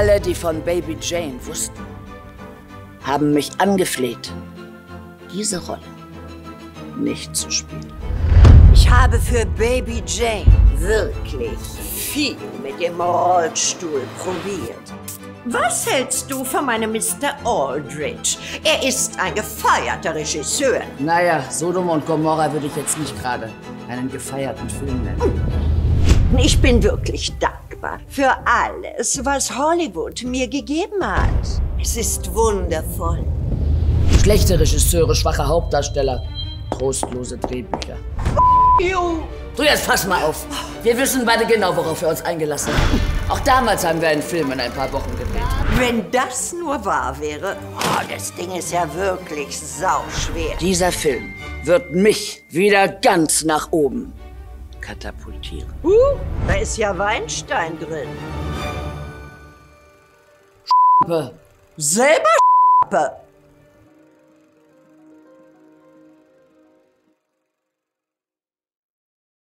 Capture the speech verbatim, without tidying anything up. Alle, die von Baby Jane wussten, haben mich angefleht, diese Rolle nicht zu spielen. Ich habe für Baby Jane wirklich viel mit dem Rollstuhl probiert. Was hältst du von meinem Mister Aldridge? Er ist ein gefeierter Regisseur. Naja, Sodom und Gomorrah würde ich jetzt nicht gerade einen gefeierten Film nennen. Ich bin wirklich dankbar für alles, was Hollywood mir gegeben hat. Es ist wundervoll. Schlechte Regisseure, schwache Hauptdarsteller, trostlose Drehbücher. You. Du, jetzt pass mal auf. Wir wissen beide genau, worauf wir uns eingelassen haben. Auch damals haben wir einen Film in ein paar Wochen gedreht. Wenn das nur wahr wäre. Oh, das Ding ist ja wirklich sauschwer. Dieser Film wird mich wieder ganz nach oben katapultieren. Uh, da ist ja Weinstein drin. Sch***pe. Selber Sch***pe.